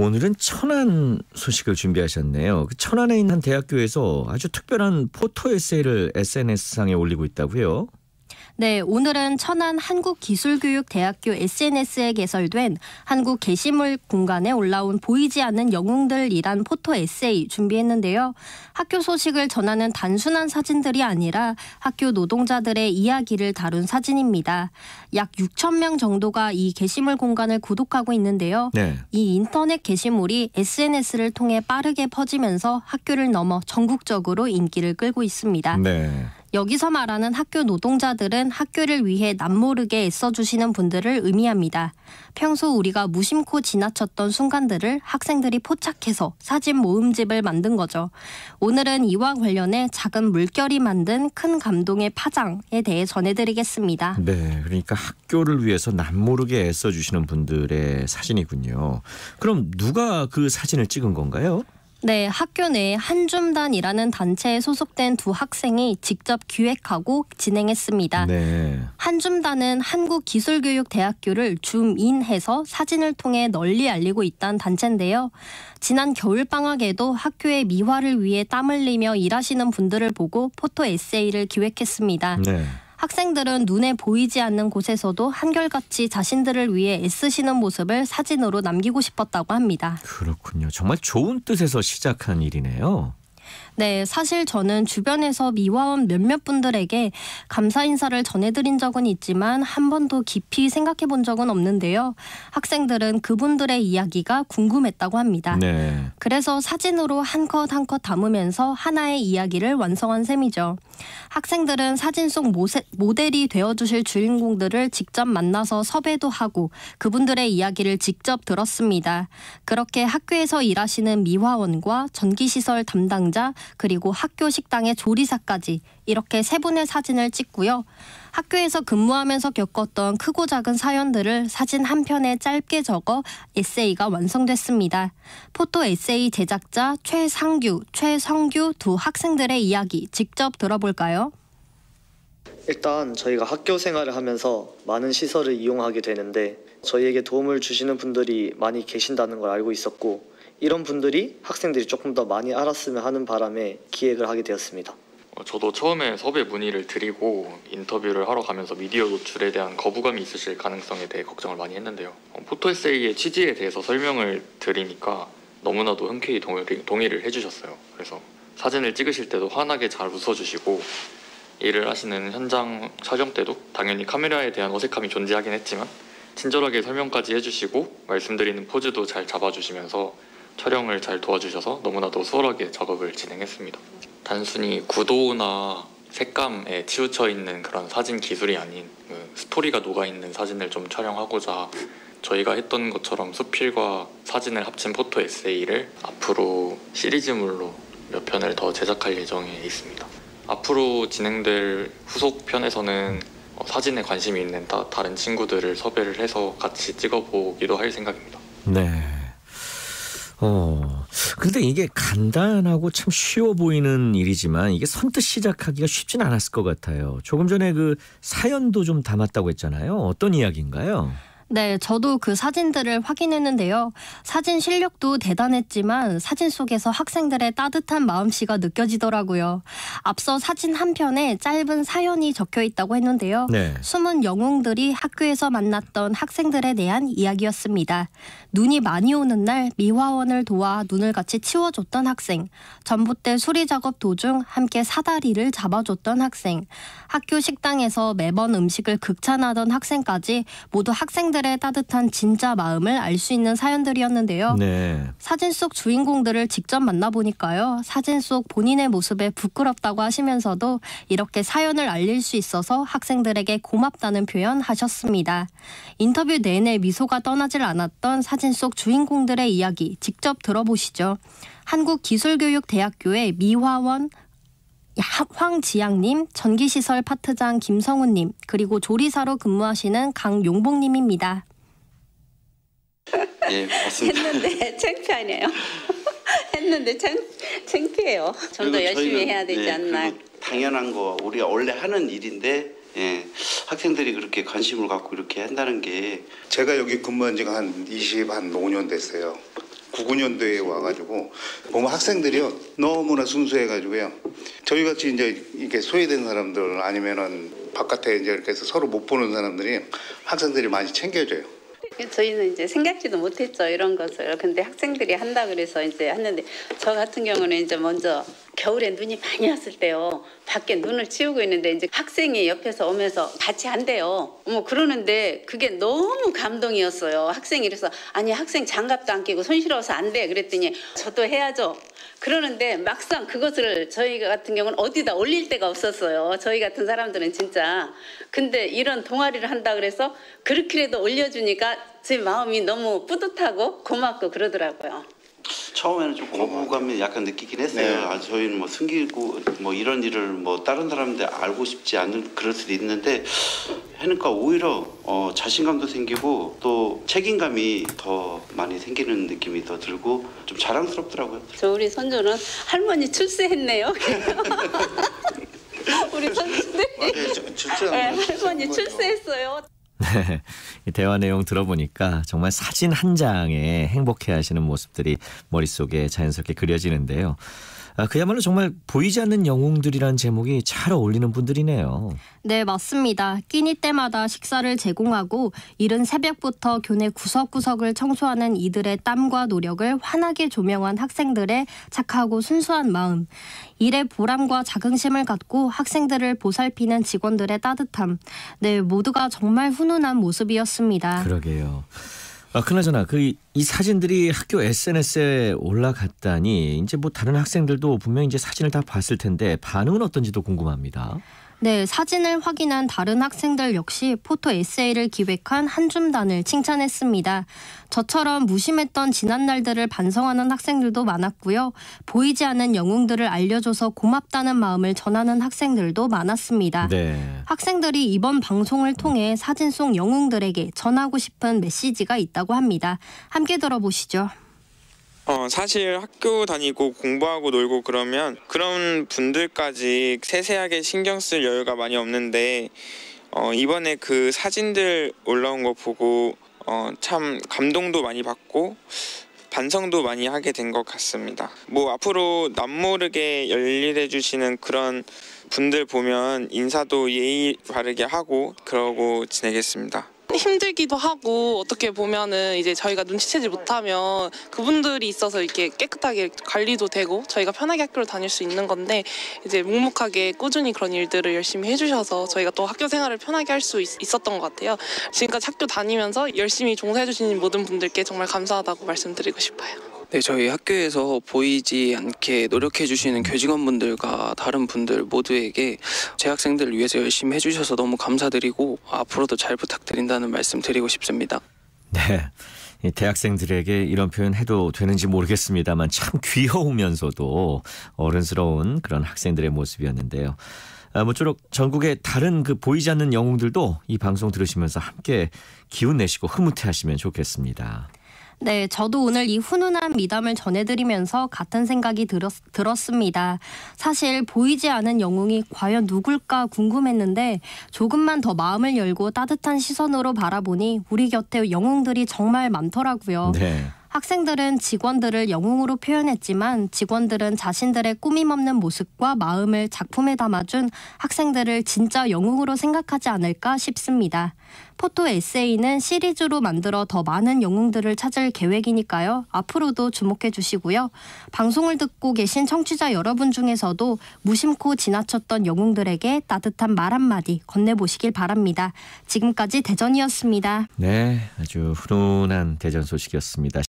오늘은 천안 소식을 준비하셨네요. 천안에 있는 한 대학교에서 아주 특별한 포토 에세이를 SNS상에 올리고 있다고요? 네, 오늘은 천안 한국기술교육대학교 SNS에 개설된 한국 게시물 공간에 올라온 보이지 않는 영웅들이란 포토 에세이 준비했는데요. 학교 소식을 전하는 단순한 사진들이 아니라 학교 노동자들의 이야기를 다룬 사진입니다. 약 6,000명 정도가 이 게시물 공간을 구독하고 있는데요. 네. 이 인터넷 게시물이 SNS를 통해 빠르게 퍼지면서 학교를 넘어 전국적으로 인기를 끌고 있습니다. 네. 여기서 말하는 학교 노동자들은 학교를 위해 남모르게 애써주시는 분들을 의미합니다. 평소 우리가 무심코 지나쳤던 순간들을 학생들이 포착해서 사진 모음집을 만든 거죠. 오늘은 이와 관련해 작은 물결이 만든 큰 감동의 파장에 대해 전해드리겠습니다. 네, 그러니까 학교를 위해서 남모르게 애써주시는 분들의 사진이군요. 그럼 누가 그 사진을 찍은 건가요? 네, 학교 내 한줌단이라는 단체에 소속된 두 학생이 직접 기획하고 진행했습니다. 네. 한줌단은 한국기술교육대학교를 줌인해서 사진을 통해 널리 알리고 있다는 단체인데요. 지난 겨울방학에도 학교의 미화를 위해 땀 흘리며 일하시는 분들을 보고 포토 에세이를 기획했습니다. 네. 학생들은 눈에 보이지 않는 곳에서도 한결같이 자신들을 위해 애쓰시는 모습을 사진으로 남기고 싶었다고 합니다. 그렇군요. 정말 좋은 뜻에서 시작한 일이네요. 네, 사실 저는 주변에서 미화원 몇몇 분들에게 감사 인사를 전해드린 적은 있지만 한 번도 깊이 생각해 본 적은 없는데요. 학생들은 그분들의 이야기가 궁금했다고 합니다. 네. 그래서 사진으로 한 컷 한 컷 담으면서 하나의 이야기를 완성한 셈이죠. 학생들은 사진 속 모델이 되어주실 주인공들을 직접 만나서 섭외도 하고 그분들의 이야기를 직접 들었습니다. 그렇게 학교에서 일하시는 미화원과 전기시설 담당자, 그리고 학교 식당의 조리사까지 이렇게 세 분의 사진을 찍고요. 학교에서 근무하면서 겪었던 크고 작은 사연들을 사진 한 편에 짧게 적어 에세이가 완성됐습니다. 포토 에세이 제작자 최상규, 최성규 두 학생들의 이야기 직접 들어볼까요? 일단 저희가 학교 생활을 하면서 많은 시설을 이용하게 되는데 저희에게 도움을 주시는 분들이 많이 계신다는 걸 알고 있었고 이런 분들이 학생들이 조금 더 많이 알았으면 하는 바람에 기획을 하게 되었습니다. 저도 처음에 섭외 문의를 드리고 인터뷰를 하러 가면서 미디어 노출에 대한 거부감이 있으실 가능성에 대해 걱정을 많이 했는데요. 포토에세이의 취지에 대해서 설명을 드리니까 너무나도 흔쾌히 동의를 해주셨어요. 그래서 사진을 찍으실 때도 환하게 잘 웃어주시고 일을 하시는 현장 촬영 때도 당연히 카메라에 대한 어색함이 존재하긴 했지만 친절하게 설명까지 해주시고 말씀드리는 포즈도 잘 잡아주시면서 촬영을 잘 도와주셔서 너무나도 수월하게 작업을 진행했습니다. 단순히 구도나 색감에 치우쳐 있는 그런 사진 기술이 아닌 스토리가 녹아있는 사진을 좀 촬영하고자 저희가 했던 것처럼 수필과 사진을 합친 포토 에세이를 앞으로 시리즈물로 몇 편을 더 제작할 예정에 있습니다. 앞으로 진행될 후속 편에서는 사진에 관심이 있는 다른 친구들을 섭외를 해서 같이 찍어보기도 할 생각입니다. 네. 근데 이게 간단하고 참 쉬워 보이는 일이지만 이게 선뜻 시작하기가 쉽진 않았을 것 같아요. 조금 전에 그 사연도 좀 담았다고 했잖아요. 어떤 이야기인가요? 네, 저도 그 사진들을 확인했는데요. 사진 실력도 대단했지만 사진 속에서 학생들의 따뜻한 마음씨가 느껴지더라고요. 앞서 사진 한 편에 짧은 사연이 적혀 있다고 했는데요. 네. 숨은 영웅들이 학교에서 만났던 학생들에 대한 이야기였습니다. 눈이 많이 오는 날 미화원을 도와 눈을 같이 치워줬던 학생, 전봇대 수리 작업 도중 함께 사다리를 잡아줬던 학생, 학교 식당에서 매번 음식을 극찬하던 학생까지 모두 학생들 의 따뜻한 진짜 마음을 알 수 있는 사연들이었는데요. 네. 사진 속 주인공들을 직접 만나보니까요. 사진 속 본인의 모습에 부끄럽다고 하시면서도 이렇게 사연을 알릴 수 있어서 학생들에게 고맙다는 표현하셨습니다. 인터뷰 내내 미소가 떠나질 않았던 사진 속 주인공들의 이야기 직접 들어보시죠. 한국기술교육대학교의 미화원, 황지양님, 전기시설 파트장 김성훈님, 그리고 조리사로 근무하시는 강용복님입니다. 예, 맞습니다. 했는데 창피하네요. 했는데 창피해요. 좀 더 열심히 저희는, 해야 되지 않나. 당연한 거, 우리가 원래 하는 일인데 학생들이 그렇게 관심을 갖고 이렇게 한다는 게. 제가 여기 근무한 지가 한 25년 됐어요. 99년도에 와가지고 보면 학생들이요 너무나 순수해가지고요 저희 같이 이제 이렇게 소외된 사람들 아니면은 바깥에 이제 이렇게 해서 서로 못 보는 사람들이 학생들이 많이 챙겨줘요. 저희는 이제 생각지도 못했죠 이런 것을. 근데 학생들이 한다 그래서 이제 했는데 저 같은 경우는 이제 먼저 겨울에 눈이 많이 왔을 때요 밖에 눈을 치우고 있는데 이제 학생이 옆에서 오면서 같이 한대요. 어머 그러는데 그게 너무 감동이었어요. 학생이 이래서 아니 학생 장갑도 안 끼고 손 시려워서 안 돼 그랬더니 저도 해야죠. 그러는데 막상 그것을 저희 같은 경우는 어디다 올릴 데가 없었어요. 저희 같은 사람들은 진짜. 근데 이런 동아리를 한다 그래서 그렇게라도 올려주니까 제 마음이 너무 뿌듯하고 고맙고 그러더라고요. 처음에는 좀 거부감이 약간 느끼긴 했어요. 네. 아, 저희는 뭐 숨기고 뭐 이런 일을 뭐 다른 사람들 알고 싶지 않은 그럴 수도 있는데 하니까 오히려 자신감도 생기고 또 책임감이 더 많이 생기는 느낌이 더 들고 좀 자랑스럽더라고요. 저 우리 선조는 할머니 출세했네요. 우리 선조들이 할머니 출세했어요. 네, 이 대화 내용 들어보니까 정말 사진 한 장에 행복해하시는 모습들이 머릿속에 자연스럽게 그려지는데요. 그야말로 정말 보이지 않는 영웅들이란 제목이 잘 어울리는 분들이네요. 네, 맞습니다. 끼니 때마다 식사를 제공하고 이른 새벽부터 교내 구석구석을 청소하는 이들의 땀과 노력을 환하게 조명한 학생들의 착하고 순수한 마음, 일의 보람과 자긍심을 갖고 학생들을 보살피는 직원들의 따뜻함, 네, 모두가 정말 훈훈한 모습이었습니다. 그러게요. 아, 그나저나 이 사진들이 학교 SNS에 올라갔다니 이제 뭐 다른 학생들도 분명 이제 사진을 다 봤을 텐데 반응은 어떤지도 궁금합니다. 네, 사진을 확인한 다른 학생들 역시 포토 에세이를 기획한 한줌단을 칭찬했습니다. 저처럼 무심했던 지난 날들을 반성하는 학생들도 많았고요. 보이지 않은 영웅들을 알려줘서 고맙다는 마음을 전하는 학생들도 많았습니다. 네. 학생들이 이번 방송을 통해 사진 속 영웅들에게 전하고 싶은 메시지가 있다고 합니다. 함께 들어보시죠. 사실 학교 다니고 공부하고 놀고 그러면 그런 분들까지 세세하게 신경 쓸 여유가 많이 없는데 이번에 그 사진들 올라온 거 보고 참 감동도 많이 받고 반성도 많이 하게 된 것 같습니다. 뭐 앞으로 남모르게 열일해 주시는 그런 분들 보면 인사도 예의 바르게 하고 그러고 지내겠습니다. 힘들기도 하고 어떻게 보면은 이제 저희가 눈치채지 못하면 그분들이 있어서 이렇게 깨끗하게 관리도 되고 저희가 편하게 학교를 다닐 수 있는 건데 이제 묵묵하게 꾸준히 그런 일들을 열심히 해주셔서 저희가 또 학교 생활을 편하게 할 수 있었던 것 같아요. 지금까지 학교 다니면서 열심히 종사해주신 모든 분들께 정말 감사하다고 말씀드리고 싶어요. 네, 저희 학교에서 보이지 않게 노력해주시는 교직원분들과 다른 분들 모두에게 제 학생들을 위해서 열심히 해주셔서 너무 감사드리고 앞으로도 잘 부탁드린다는 말씀 드리고 싶습니다. 네, 이 대학생들에게 이런 표현 해도 되는지 모르겠습니다만 참 귀여우면서도 어른스러운 그런 학생들의 모습이었는데요. 모쪼록 전국의 다른 그 보이지 않는 영웅들도 이 방송 들으시면서 함께 기운 내시고 흐뭇해하시면 좋겠습니다. 네, 저도 오늘 이 훈훈한 미담을 전해드리면서 같은 생각이 들었습니다. 사실 보이지 않은 영웅이 과연 누굴까 궁금했는데 조금만 더 마음을 열고 따뜻한 시선으로 바라보니 우리 곁에 영웅들이 정말 많더라고요. 네. 학생들은 직원들을 영웅으로 표현했지만 직원들은 자신들의 꾸밈없는 모습과 마음을 작품에 담아준 학생들을 진짜 영웅으로 생각하지 않을까 싶습니다. 포토 에세이는 시리즈로 만들어 더 많은 영웅들을 찾을 계획이니까요. 앞으로도 주목해 주시고요. 방송을 듣고 계신 청취자 여러분 중에서도 무심코 지나쳤던 영웅들에게 따뜻한 말 한마디 건네보시길 바랍니다. 지금까지 대전이었습니다. 네, 아주 훈훈한 대전 소식이었습니다.